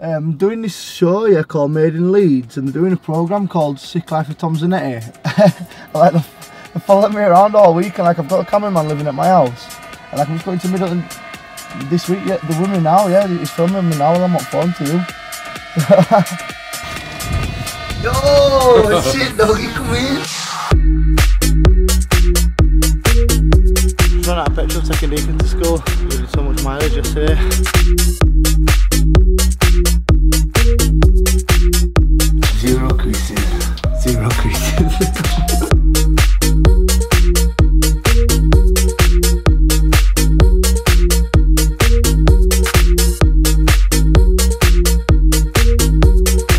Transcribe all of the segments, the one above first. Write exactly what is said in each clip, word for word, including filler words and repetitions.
I'm um, doing this show here called Made in Leeds, and they're doing a programme called Sick Life of Tom Zanetti. Like they, they follow me around all week, and like I've got a cameraman living at my house, and like I'm just going to Middleton this week. Yeah, the woman now, yeah, he's filming me now, and I'm on phone to him. Yo, shit, doggy, come in. Run out of petrol taking Deacon to school. Doing so much mileage yesterday. Zero creases. Zero creases.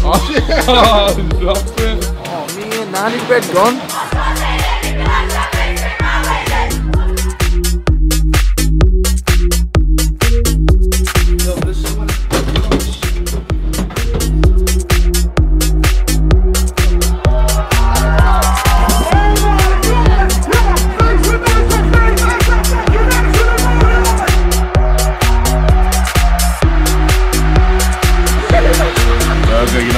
Oh, he dropped it. Oh, me and Nanny's bed gone. You know,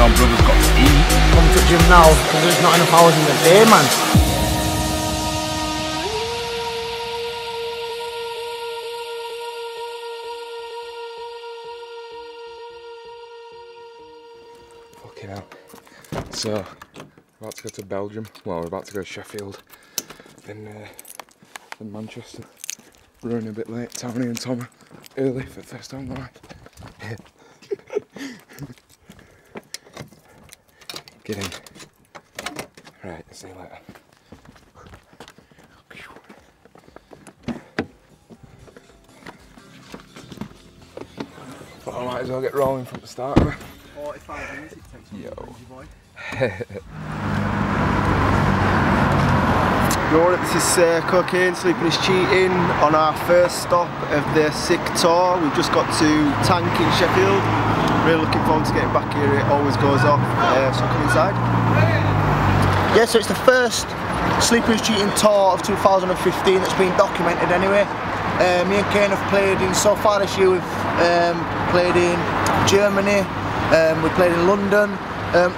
brother's got to eat. Come to the gym now, because there's not enough hours in the day, man. Fucking hell. So, about to go to Belgium. Well, we're about to go to Sheffield, then, uh, then Manchester. Running a bit late, Tony and Tom early for the first time, right? Get in. Right, see you later. Well, I might as well get rolling from the start. forty-five minutes it takes. Yo. Boy. Yo, what up, this is uh, Kane, Sleeping is Cheating, on our first stop of the Sick Tour. We've just got to Tank in Sheffield. Really looking forward to getting back here, it always goes off, uh, so come inside. Yeah, so it's the first Sleeping is Cheating tour of two thousand fifteen that's been documented anyway. Uh, me and Kane have played in, so far this year we've um, played in Germany, um, we played in London, um,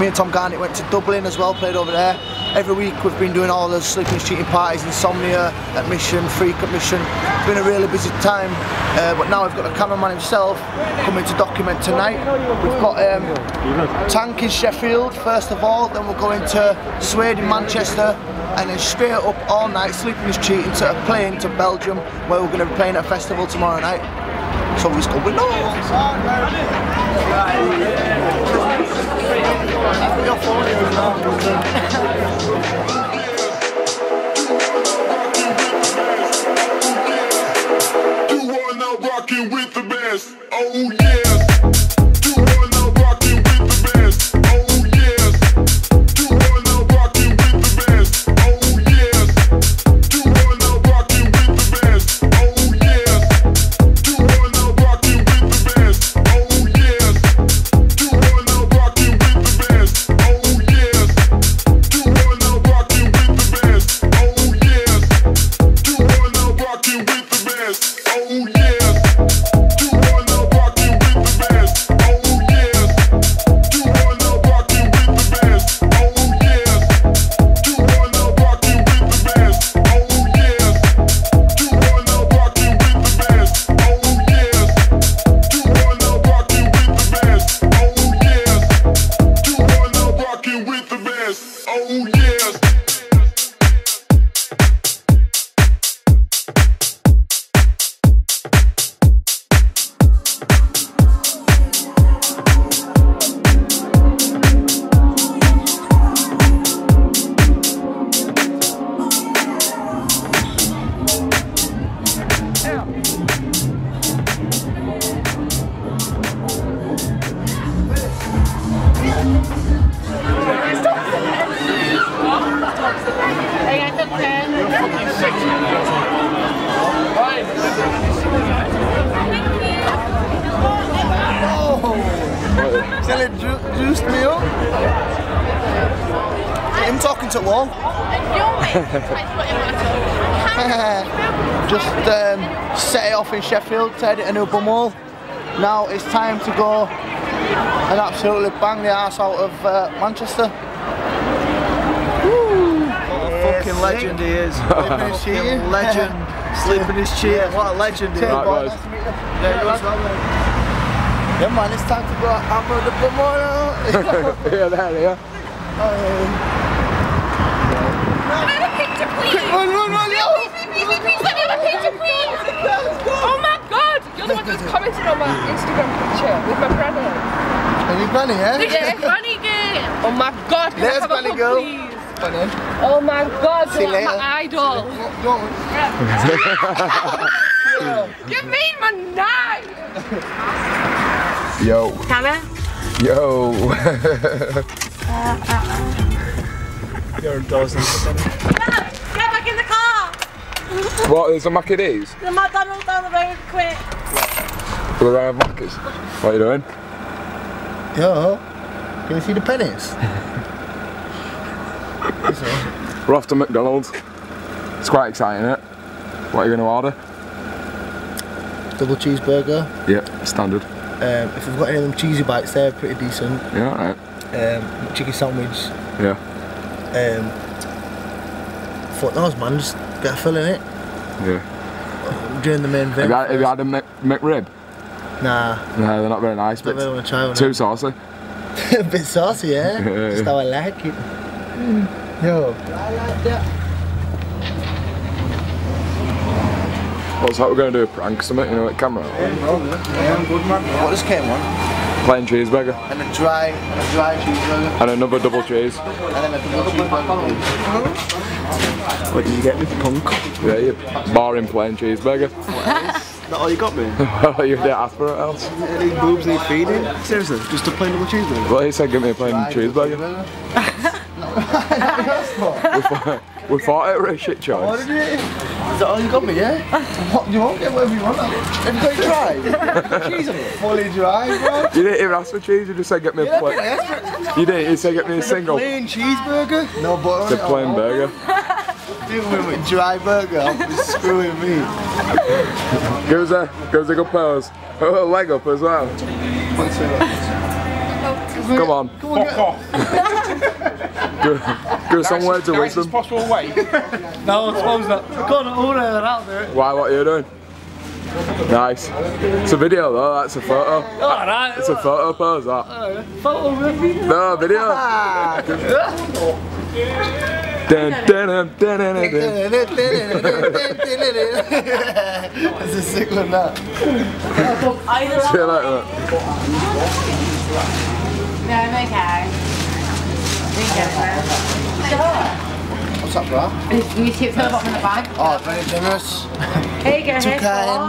me and Tom Garnett went to Dublin as well, played over there. Every week we've been doing all the Sleeping is Cheating parties, Insomnia, Admission, Freak Admission. It's been a really busy time, uh, but now we've got the cameraman himself coming to document tonight. We've got um, Tank in Sheffield first of all, then we'll go into Sweden, Manchester, and then straight up all night Sleeping is Cheating to a plane to Belgium, where we're going to be playing at a festival tomorrow night. So we're just going no! With the best, oh yes. You are now rocking with the best, oh yes. You are now rocking with the best, oh yes. You are now rocking with the best, oh yes. You are now rocking with the best, oh yes. You are now rocking with the best, oh yes. You are now rocking with the best, oh yes. You are now rocking with the best, oh yes. I'm talking to one. Just um, set it off in Sheffield, tied it in a bum hole. Now it's time to go and absolutely bang the arse out of uh, Manchester. Woo. What a fucking sick legend he is. Sleeping is cheating. Legend. Sleeping is cheating. What a legend he is. Right, boys. Nice to meet you. Yeah, yeah, man. yeah, man, it's time to go out of the memorial. Yeah, there they are. Can I have a picture, please? Run, run, run, please, please, please, please, let me have a picture, please. Oh my God, you're the one who's commented on my Instagram picture with my granny. Are you granny, eh? Yeah, granny girl. Oh my God, can There's I have a picture, please? Funny. Oh my God, you're like my idol. Don't. You mean my knife? Yo. Camera? Yo. uh, uh, uh. You're endorsing something. Dad, get back in the car! What, there's a Mac at D's? The McDonald's down the road, quick. We're around Macca's. What are you doing? Yo, can you see the pennies? We're off to McDonald's. It's quite exciting, isn't it? What are you going to order? Double cheeseburger. Yeah, standard. Um, if we've got any of them cheesy bites, they're pretty decent. Yeah, alright. Um, chicken sandwich. Yeah. Um, fuck those, man, just get a fill in it. Yeah. During the main event. Have you had a Mc, McRib? Nah. Nah, they're not very nice, but really want to try one too saucy. A bit saucy, yeah? yeah just how I like it. Yo. I like that. Well, so we're going to do a prank, something, you know, at camera. Yeah, bro. Yeah, I'm good, man. What does Kane want? Plain cheeseburger. And a dry, and a dry cheeseburger. And another double cheese. And then a double cheeseburger. What did you get me, punk? Yeah, you boring plain cheeseburger. What else? Is that all you got me? Well, you didn't ask for it else. Any boobs need feeding? Seriously, just a plain double cheeseburger? Well, he said give me a plain dry cheeseburger. cheeseburger. We thought it were a shit choice. What did you? Is that all you got me, yeah? What, you won't get whatever you want. Have you got it dry? Cheese on it. Fully dry, bro. You didn't even ask for cheese, you just said get me yeah, a plate. Yes, you didn't, you said get me a single. A plain cheeseburger? No butter. It's a plain it, burger. Dealing with a dry burger, I'm just screwing me. Give us a, give us a good pose. Oh, a leg up as well. Come on. Come on. Fuck off. Give us some words of wisdom. Is possible way? No, I suppose not. I can't order that out there. Why, what are you doing? Nice. It's a video though, that's a photo. Alright. It's a photo pose, that. Uh, photo with a video? No, video. That's a sick one, that. See you later. No, I'm okay. What's up, bro? You tip for the bottom of the bag. Oh, very generous. Here you go, too kind.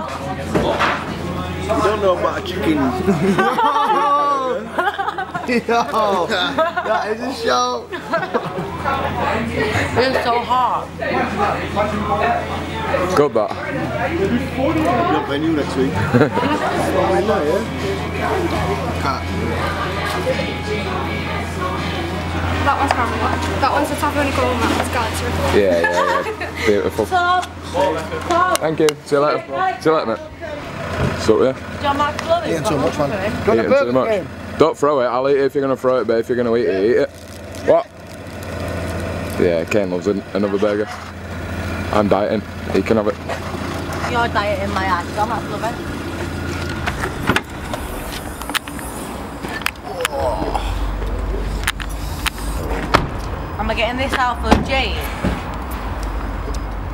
You don't know about a chicken. Yo, that is a show. It's so hot. Good, that. Good venue next week. I know, yeah? That one's from That one's the Tavern Goal, that one's Galaxy. Yeah, yeah, yeah. Beautiful. Stop. Stop. Thank you. See you later. See you later, mate. So, yeah. John Mark Bloody. Eating too much, man. Got a burger game. Don't throw it. I'll eat it if you're going to throw it, but if you're going to eat it, eat it. What? Yeah, Kane loves another burger. I'm dieting. He can have it. You're dieting, my ass. John Mark Bloody. Am I getting this out for Jane?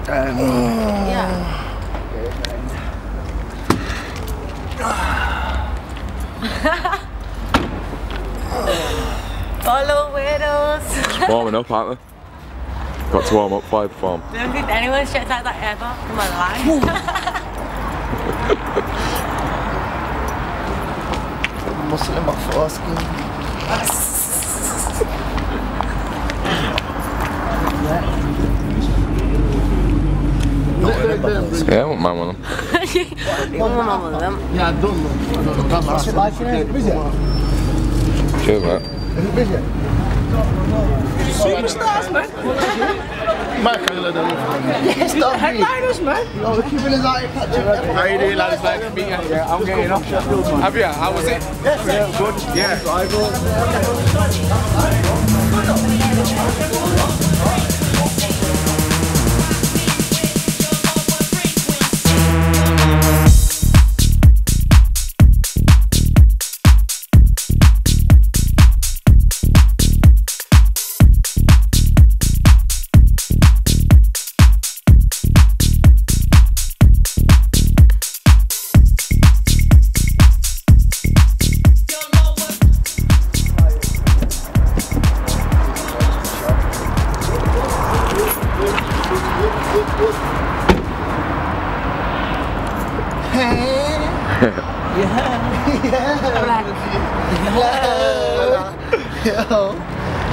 Um, yeah. Follow weirdos. It's warming up, aren't they? Got to warm up by the form. I don't think anyone's checked out that ever in my life. I'm muscling my foreskin. Yes. Yeah, I want my one of them. One of them. Yeah, I don't know. Cheers, mate. Is it busy? Superstars, man. Maar ik ga jullie dan nog. Stop headliners, man. You realize I realize like being yeah, I'm getting off that field, man. Have you? How was it? Yes, yeah, good. Yeah. Yeah.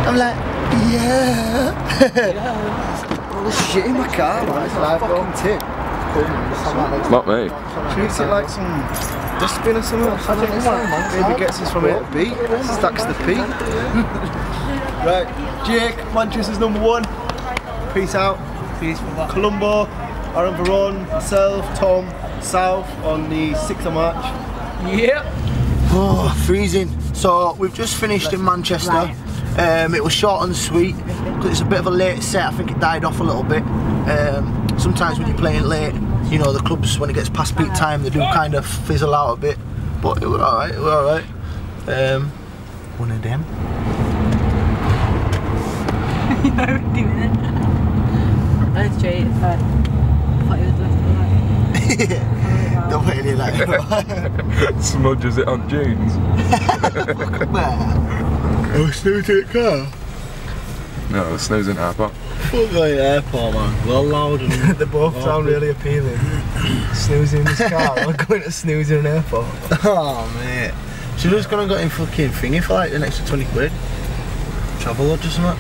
I'm like, yeah. yeah. All this shit in my car, man. It's like a fucking tip. Not me. Should we see like some dustbin or something? I don't know. Maybe gets us from A to B, stacks the P. Right, Jake, Manchester's number one. Peace out. Peace from that. Colombo, Aaron Veron, myself, Tom, South on the sixth of March. Yep. Oh, freezing. So we've just finished in Manchester. Right. Um, it was short and sweet because it's a bit of a late set. I think it died off a little bit. Um, sometimes when you're playing late, you know, the clubs, when it gets past peak time, they do kind of fizzle out a bit. But it was alright, it was alright. Um, one of them. You're not doing it. That's straight, it's fine. I thought you was left and right. Don't put it in like smudges it on jeans. Are we snoozing at the car? No, we're snoozing at the airport. Fuck the airport, man. Well loud and... they both loud sound really appealing. Snoozing in this car, I'm going to snooze in an airport. Oh, mate. She so just gonna got in fucking thingy for like an extra twenty quid. Travel lodge or something.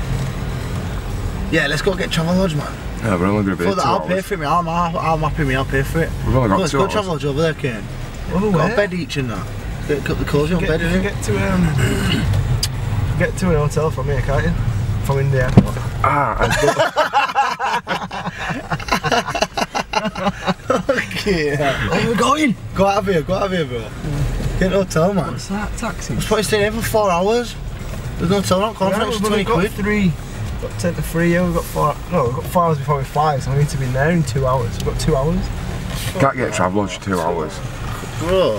Yeah, let's go get travel lodge, man. Yeah, we're only gonna be that, I'll pay for it, mate. I'm, I'm happy, mate. I'll pay for it. We've only got let's two go hours. Travel lodge over there, Kane. Oh, got a bed each in that. Got the clothes on bed, innit? Get to, um... get to an hotel from here, can't you? From India. Ah, okay. Where are we going? Go out of here, go out of here, bro. Yeah. Get an hotel, man. What's that, taxi? I was probably staying here for four hours. There's no hotel, not going for extra twenty quid. Three. We've got ten to three, yeah, we've got four. No, we've got four hours before we fly, so we need to be there in two hours. We've got two hours. Can't get Travelodge two hours. Bro,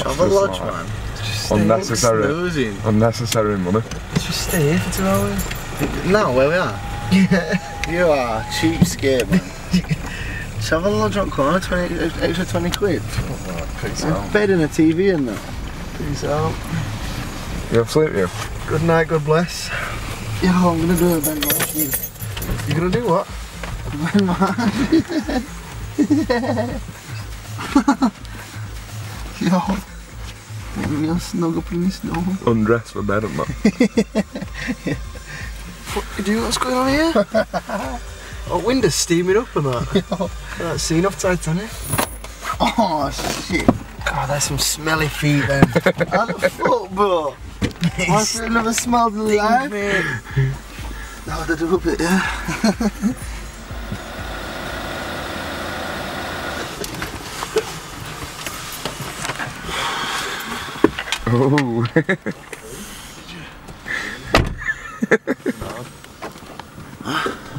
Travelodge, man. Unnecessary, unnecessary money. Let's just stay here for two hours. Now where we are? Yeah. You are cheapskate, man. Travel lodge on corner, extra twenty quid. Oh, peace out. Bed and a T V in there. Peace out. You have sleep, you? Good night, God bless. Yeah, I'm gonna do a Ben Marsh. You. You're gonna do what? Ben Marsh. Yo. I'll snuggle up in this snow. Undress for bed, man. What do you know what's going on here? Oh, window's steaming up and that. That scene off Titanic. Oh shit! God, there's some smelly feet then. How the fuck, bro? Why's there another smell than life? No, they do a bit, yeah. Oh.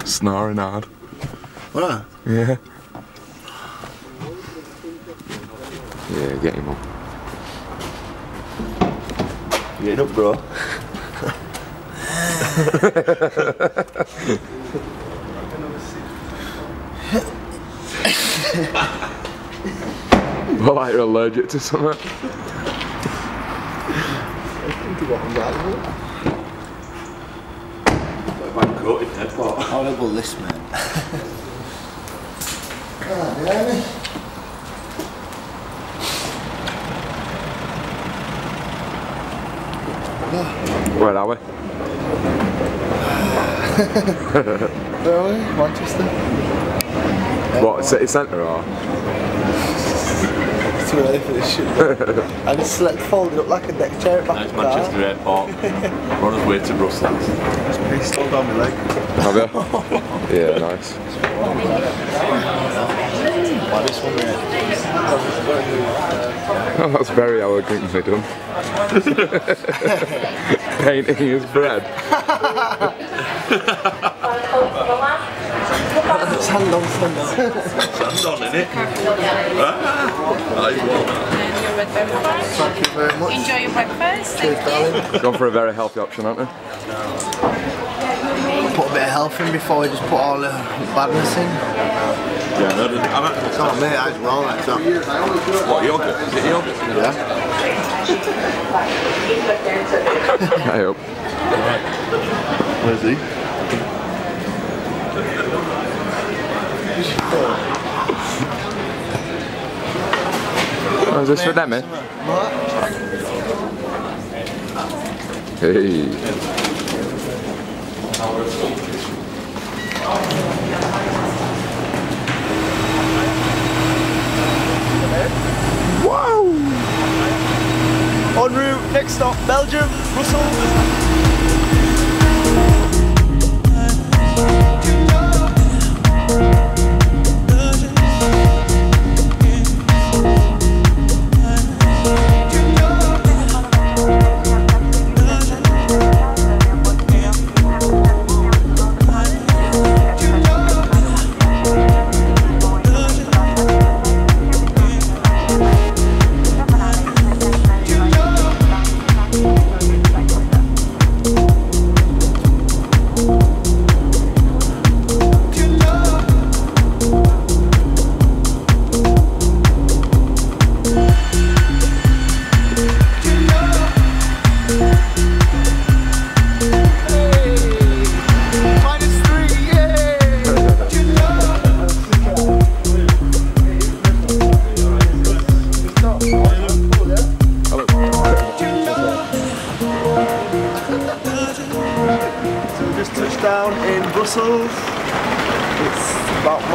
Snarring hard. What? Yeah. Yeah, get him up. Get up, bro. Well, like you're allergic to something. Horrible this man. God damn it. Where are we? Where are we? Manchester. What, city centre or? was too early for this shit. I just slept folded up like a deck chair at back of the car. Manchester Airport. We're on our way to Brussels. It's pretty still down my leg. Have you? Yeah, nice. Why this one here? Oh, that's very elegantly done. Painting his bread. Sand on, sand on. Sand on, innit? Ah, I want. Thank you very much. Enjoy your breakfast. Cheers, thank you. Gone for a very healthy option, aren't we? Put a bit of health in before we just put all the badness in. Yeah, no, I'm not. It's not me, I just roll like that. What, yoghurt? Is it yoghurt? Yeah. I hope. Where's he? Oh, is this for them, eh? Hey. Wow! En route, next stop, Belgium, Brussels.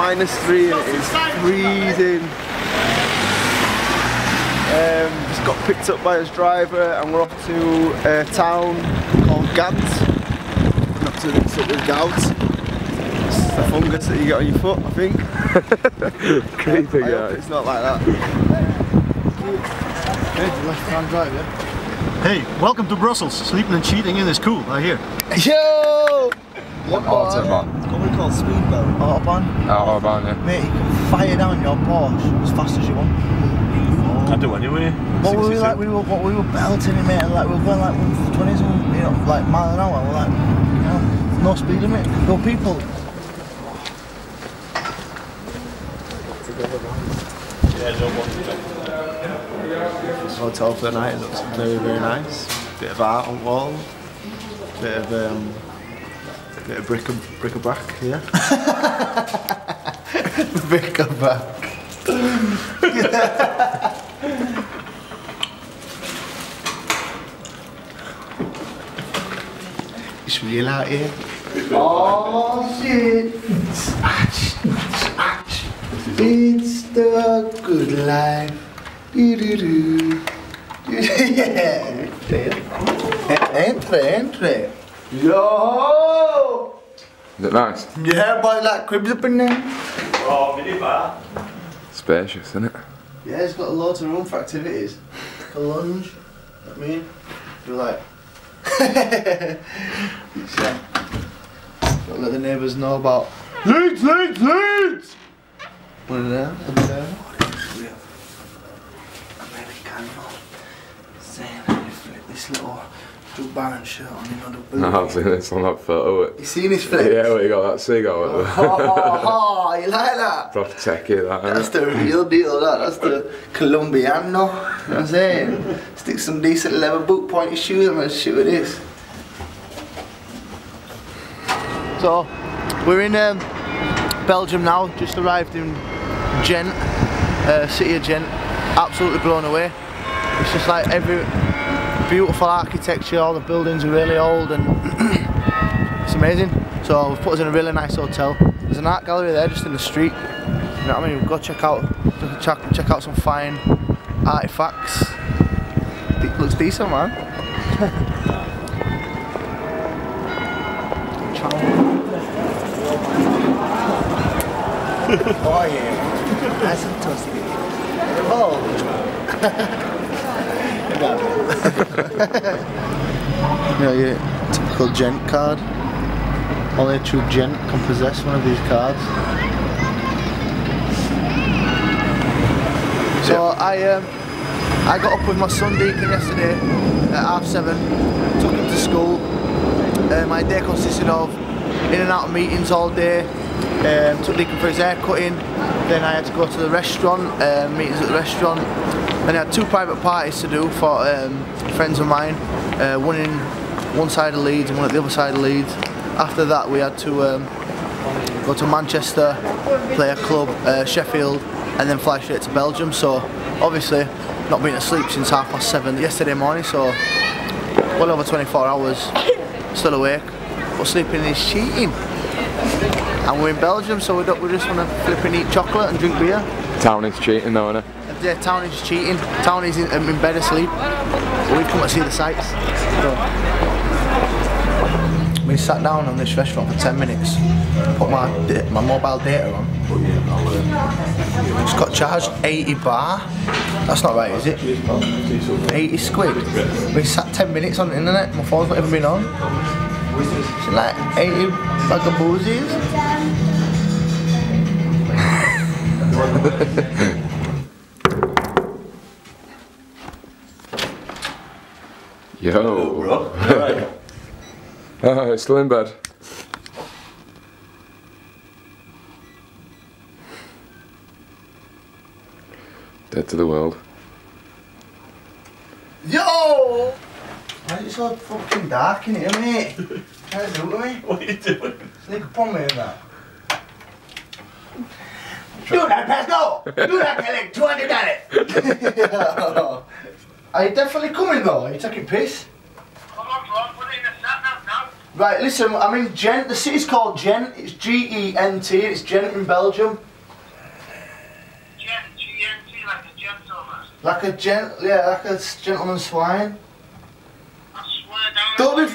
Minus three and it is freezing. Um, just got picked up by his driver and we're off to a town called Ghent. Not to mix up with gout. It's the fungus that you get on your foot, I think. Creepy guy. Yeah, it's not like that. Hey, left hand driver. Hey, welcome to Brussels. Sleeping and cheating in is cool, I hear. Yo! What autobahn? It's called Speedboat. Autobahn. Autobahn, yeah. Mate, you can fire down your Porsche as fast as you want. Oh. I do anyway. What were we like? We were, what, we were belting him, mate. Like, we were going like one twenties and, you know, like mile an hour. We're like, you know, no speed limit. No people. Hotel for the night looks very, very nice. Bit of art on the wall. Bit of, um, bit of bric a brac here. Bric a brac. It's real out here. Oh shit! It's the good life. Do do do. Yeah. Entre, entre. Yo! Is it nice? Yeah, boy, like cribs up in there. Oh, mini bar. Spacious, isn't it? Yeah, it's got loads of room for activities. A lunge, I mean, you're like. It's like, don't let the neighbours know about. Leeds, Leeds, Leeds! What are there? What are there? Americano. Saying that you flip this little. Baron shirt on him on the no, I've seen this on that photo. You seen his flex? Yeah, well, you got that seagull. Oh, oh, oh, oh, you like that? Proper techie, that. That's the real deal, that. That's the Colombiano. You know what I'm saying? Stick some decent leather boot pointy shoes on and shoot at this. So, we're in um, Belgium now. Just arrived in Ghent, uh, city of Ghent. Absolutely blown away. It's just like every. Beautiful architecture, all the buildings are really old and it's amazing. So we've put us in a really nice hotel. There's an art gallery there just in the street. You know what I mean? We'll go check out check, check out some fine artifacts. It looks decent, man. Oh yeah, that's some toasty. Oh. You know, your typical gent card. Only a true gent can possess one of these cards. So I um, I got up with my son Deacon yesterday at half seven, took him to school. Uh, my day consisted of in and out of meetings all day, um, took Deacon for his hair cutting, then I had to go to the restaurant, uh, meetings at the restaurant, and I had two private parties to do for um, friends of mine, uh, one in one side of Leeds and one at the other side of Leeds. After that we had to um, go to Manchester, play a club, uh, Sheffield, and then fly straight to Belgium. So obviously not been asleep since half past seven yesterday morning, so well over twenty-four hours still awake, but sleeping is cheating. And we're in Belgium, so we, don't, we just want to flip and eat chocolate and drink beer. Town is cheating though, isn't it? Yeah, town is cheating. Town is in, um, in bed asleep. But we come to see the sights. So we sat down on this restaurant for ten minutes, put my, my mobile data on. It's got charged eighty bar. That's not right, is it? eighty squid. We sat ten minutes on the internet, my phone's not even been on. It's like eighty bag of boozies. Yo. Hello, bro. Alright. Oh, it's still in bed. Dead to the world. Yo! Why is it so fucking dark in here, mate? What do you do to me? What are you doing? Sneak upon me in that. Do that, Pascal! Do that, Kelly! two hundred dollars! Are you definitely coming though? Are you taking piss? Come on, bro. Put it in the sand now. Right, listen, I'm in Ghent. The city's called Ghent. It's G E N T. It's Ghent in Belgium. Like a gent, yeah, like a gentleman's swine. I swear down. Don't be,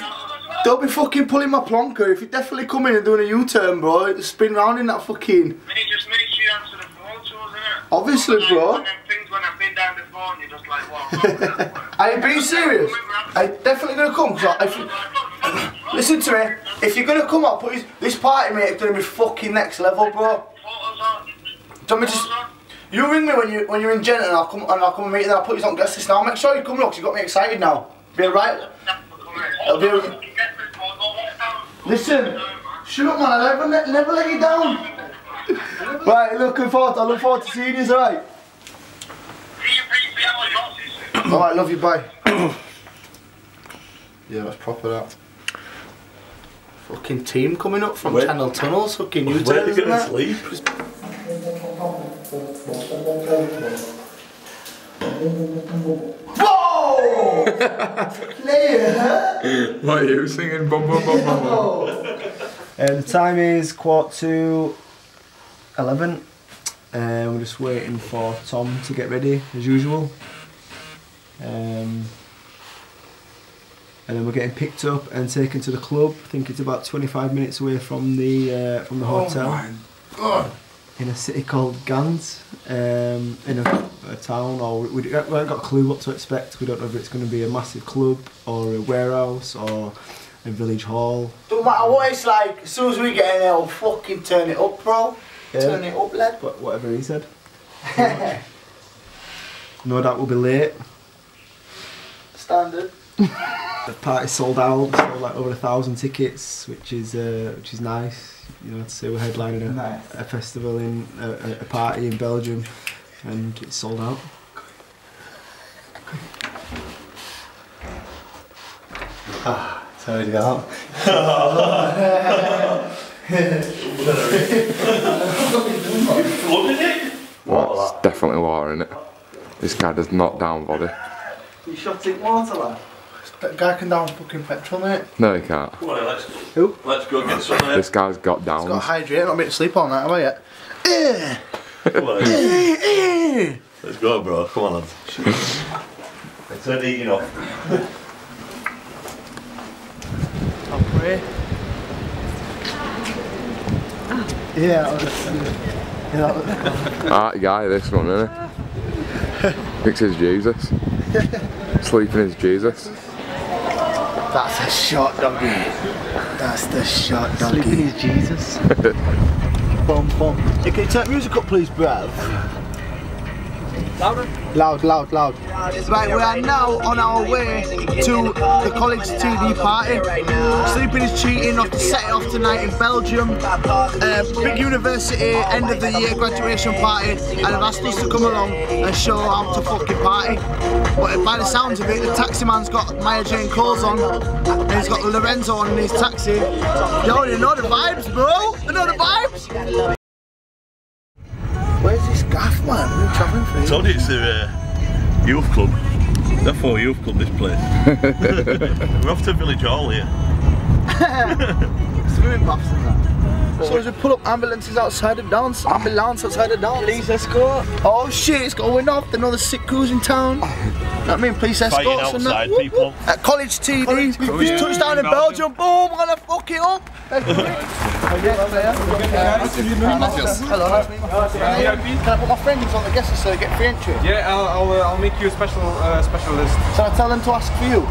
don't be fucking pulling my plonker. If you're definitely coming and doing a U-turn, bro, spin round in that fucking. Mate, just make sure you answer the phone to us, innit? Obviously, like, bro. When them things when I've been down the phone, you're just like, what? Are you being serious? Are you definitely gonna come? Cause I, if you, listen to me. If you're gonna come, I'll put you, this party, mate, is gonna be fucking next level, bro. Do you want me to? You ring me when you when you're in Ghent and I'll come and I'll come and meet you. Then I'll put you on guest list now. Make sure you come, look. You got me excited now. Be alright. It'll be. A... Listen, shut up, man. I never never let you down. Right, looking forward. I look forward to seeing you. Alright. Alright, love you. Bye. Yeah, that's proper. That. Fucking team coming up from Wait. Channel Tunnels. Fucking U-turns. Where are you gonna sleep? Just... Whoa! Player! What are you singing? Bum, bum, bum, bum, bum. Uh, the time is quarter to eleven. Uh, we're just waiting for Tom to get ready as usual. Um, and then we're getting picked up and taken to the club. I think it's about twenty-five minutes away from the uh, from the hotel. Oh my God. In a city called Ghent, um, in a, a town, or we, we haven't got a clue what to expect. We don't know if it's going to be a massive club, or a warehouse, or a village hall. Don't matter what it's like, as soon as we get in there, we'll fucking turn it up, bro. Yeah. Turn it up, lad. But whatever he said. No doubt we'll be late. Standard. The party's sold out, so like over a thousand tickets, which is uh, which is nice. You know, to say we're headlining a, nice. a festival in a, a party in Belgium, and it's sold out. Ah, it's already out. Well, it's definitely water in it. This guy does not down body. You shot it water, lad. That guy can down fucking petrol, mate. No, he can't. Come on, let's, Who? let's go get some. This guy's got down. He's got to hydrate, not been to sleep all night, have I yet? Let's go, bro. Come on, lads. It's not eating off. I'll pray. Yeah, yeah. Art guy, this one, isn't it? Thinks he's Jesus. Sleeping is Jesus. That's a shot, doggy. That's the shot, doggy. Sleeping is Jesus. Bum, bum. Hey, can you turn music up, please, bruv? Louder? Loud, loud, loud. Right, we are now on our way to the college T V party. Sleeping is Cheating, off to set it off tonight in Belgium. Uh, big university, end of the year graduation party, and I've asked us to come along and show how to fucking party. But by the sounds of it, the taxi man's got Maya Jane Coles on, and he's got Lorenzo on in his taxi. You already know the vibes, bro! You know the vibes! Where's this gaff, man? We're travelling for you. I told you it's the uh, youth club. They're for youth club, this place. We're off to Village Hall here. Swimming baths and that. So as we pull up ambulances outside of dance, ambulance outside of dance. Police escort. Oh shit, it's going off. Another sick cruise in town. I mean, police escorts outside and that. People. At college T V. College T V. Touchdown in Belgium. Boom, we're gonna fuck it up. Hello, nice to meet you. Can I put my friend on the guest list so they get free entry? Yeah, I'll I'll, uh, I'll make you a special uh, specialist. So I tell them to ask for you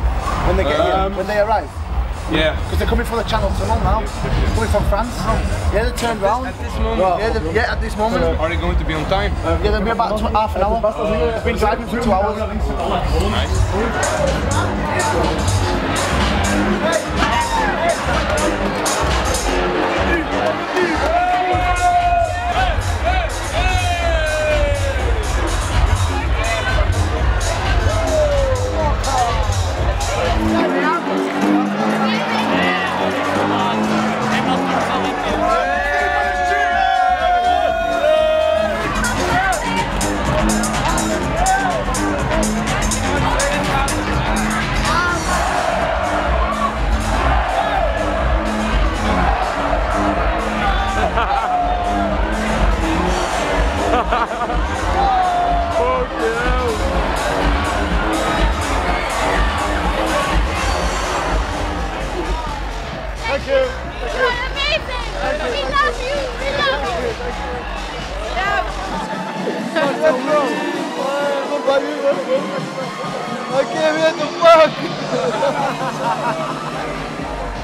when they get um, here, when they arrive. Yeah. Because they're coming from the Channel Tunnel now. They're coming from France. Yeah, they turned round. At this moment? Yeah, yeah, at this moment. Uh, are they going to be on time? Uh, yeah, they'll be about half an hour. Uh, I've been driving for two hours. Nice.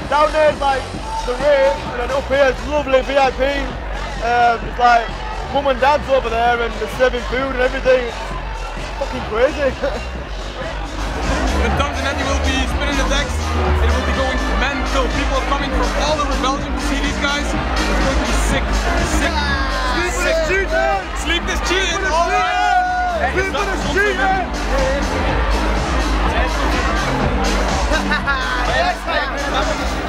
Down there is like the rave, and then up here it's lovely V I P. Um, it's like mum and dad's over there and they're serving food and everything. It's fucking crazy. And Tom Zanetti will be spinning the decks. It will be going mental. People are coming from all over Belgium to see these guys. It's going to be sick. Sick. Sleep is cheating! Sleep is cheating! All right! Sleep is cheating!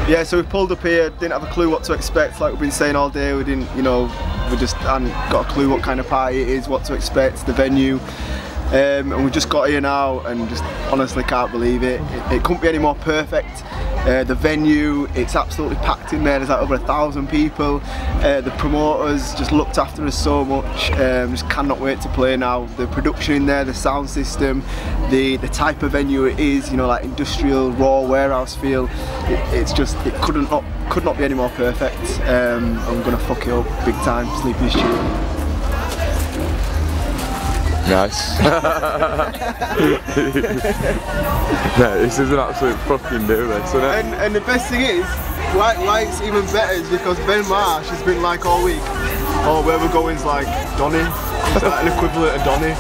Yeah, so we pulled up here, didn't have a clue what to expect, like we've been saying all day. We didn't, you know, we just hadn't got a clue what kind of party it is, what to expect, the venue. Um, and we just got here now and just honestly can't believe it. It, it couldn't be any more perfect. Uh, the venue, it's absolutely packed in there, there's like over a thousand people. Uh, the promoters just looked after us so much, um, just cannot wait to play now. The production in there, the sound system, the, the type of venue it is, you know, like industrial, raw warehouse feel. It, it's just, it couldn't not, could not be any more perfect. Um, I'm gonna fuck it up big time, Sleeping is Cheating. Nice. No, this is an absolute fucking do this, isn't it? And, and the best thing is, why, why it's even better is because Ben Marsh has been like all week, oh, where we're going's like Donny, it's like an equivalent of Donny.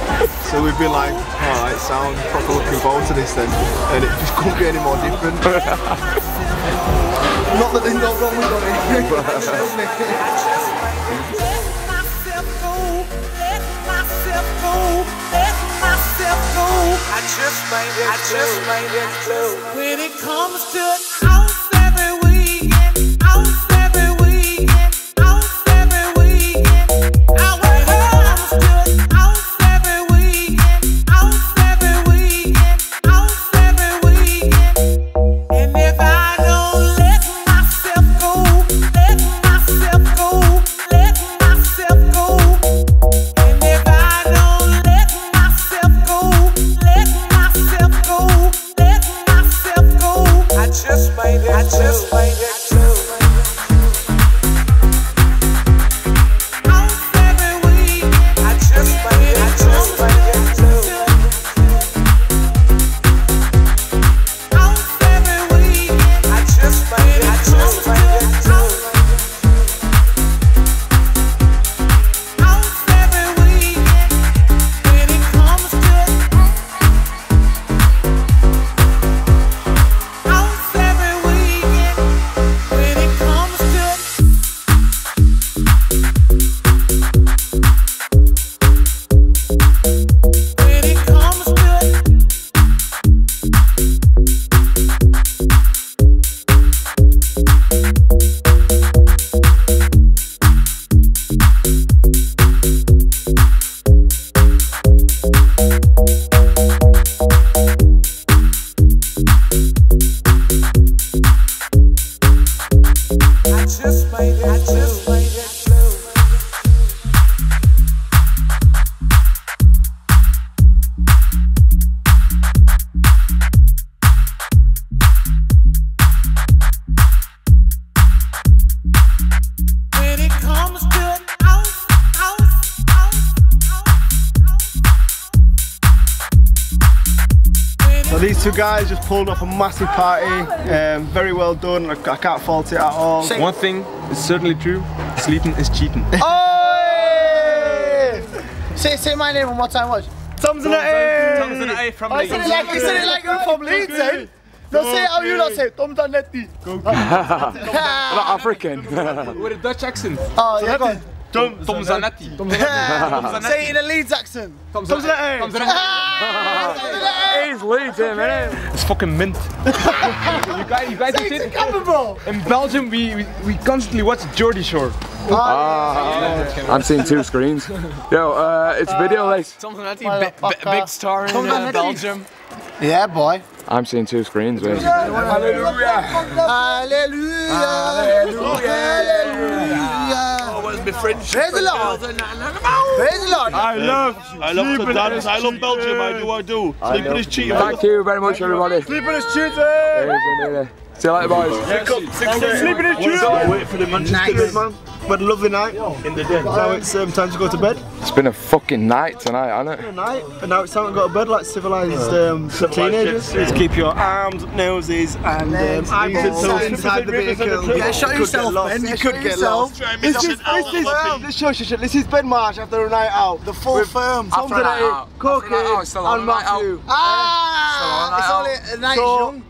So we've been like, alright, oh, sound, proper looking forward to this then. And it just couldn't get any more different. Not that there's no wrong with Donny. Let myself go. I just made it. I just made it blue. When it comes to out every weekend, out every weekend, out every weekend. When it comes to out every weekend, out every weekend, out every weekend. And if I don't let myself go, let myself go, let myself go. Guys just pulled off a massive party, um, very well done. I, I can't fault it at all. Shame. One thing is certainly true: sleeping is cheating. Oh! say, say my name one more time. Watch. Tom Zanetti. Tom Zanetti from Leeds. I said it like you said it like you're from Leeds, eh? No, say how you not say Tom Zanetti. Go. Not African. With a Dutch accent. Oh yeah, go on. Tom, Tom Zanetti. Tom Zanetti. Say it in a Leeds accent. Tom Zanetti. Tom Zanetti. He's Leeds, eh, man. It's fucking mint. you guys, you guys say it's incomparable. In Belgium, we, we we constantly watch Geordie Shore. Oh, ah, yeah. I'm seeing two screens. Yo, uh, it's uh, video late. Tom Zanetti, big star in uh, Belgium. Yeah, boy. I'm seeing two screens, man. Hallelujah. Hallelujah. Hallelujah. Praise the Lord! Praise the Lord! I love I love the dance, I love Belgium, I do I do. Sleeping is cheating. Thank you very much everybody. Sleeping is cheating! See you later boys. Yeah, come, sleeping is cheating! I wait for the Manchester man. But lovely night in the day. Now it's um, time to go to bed. It's been a fucking night tonight, hasn't it? It's been a night, and now it's time to go to bed like civilised um, teenagers. Just keep your arms, noses, and um, eyeballs inside the vehicle. Yeah, show yourself, Ben. You could get lost. This is this is this is Ben Marsh after a night out. The full firm. Tom Zanetti, Corky, and Matthew. Ah, it's only a night young.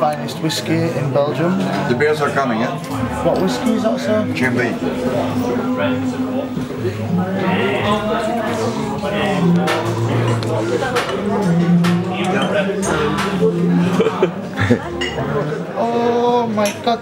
Finest whiskey in Belgium. The beers are coming, yeah? What whiskey is that, sir? Jim Beam. Oh my god.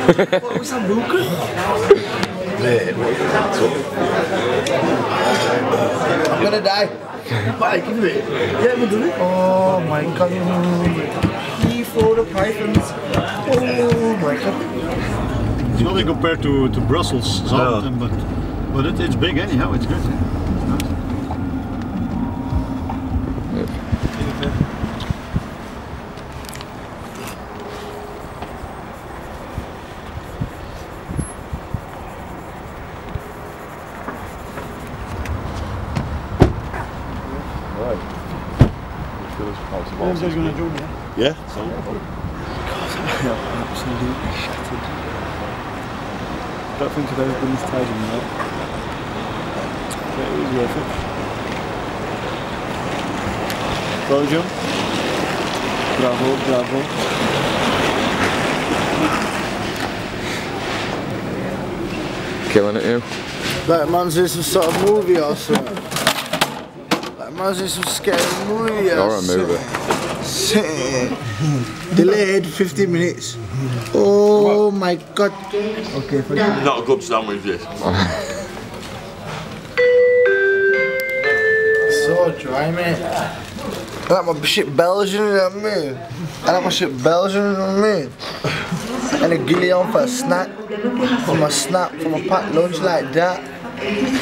What was that Luca? I'm gonna die. Why? Give me it. Yeah, we'll do it. Oh my god. He for the pythons. Oh my god. It's nothing compared to, to Brussels, no. but but it, it's big anyhow, it's good. What was I going to do now? Yeah? So. God, I am absolutely shattered. I don't think I've ever been this tired in my life. But it was worth it. Belgium. Bravo, bravo. Killing it, you. Like, man's in some sort of movie or something. Like, man's in some scary movie or, or a movie. Something. Delayed fifteen minutes. Oh what? My god. Okay, not a good sandwich this. oh, dry mate. I like my shit Belgian, you know what I mean? I like my shit Belgian, you know what I mean? And a guillotine for a snack, for my snack, for my packed lunch like that.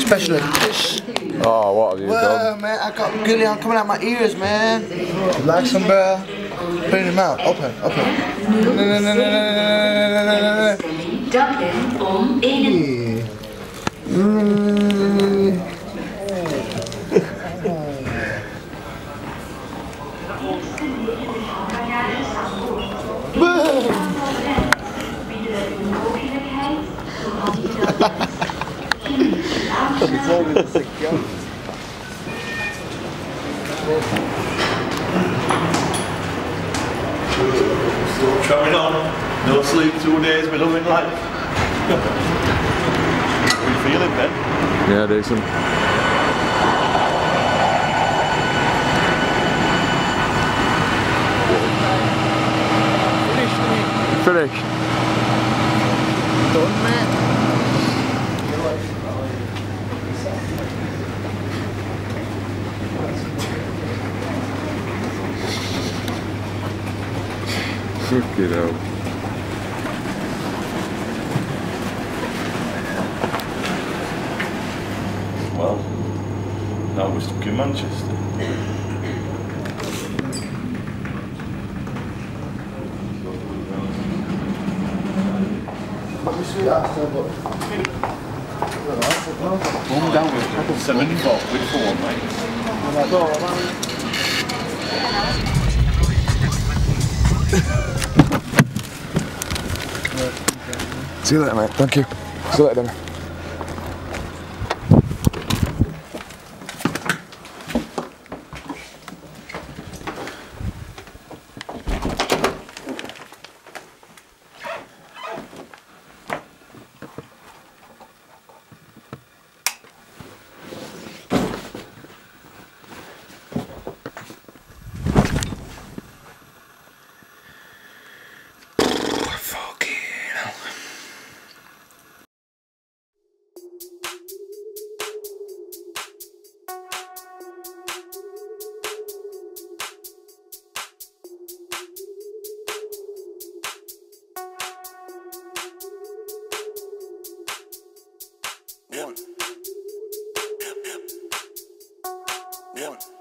Special edition. Oh, what have you well, done? Man, I got guillotine coming out my ears, man. Like some bruh. Put it in your mouth, open, open. Mm. Still coming on. No sleep, two days, we're loving life. How are you feeling, Ben? Yeah, decent. Finished, mate. Finished. Done, mate. Look it out. Well, now we're stuck in Manchester. One down with seventy-four with four, mate. See you later, mate. Thank you. See you later, then. One.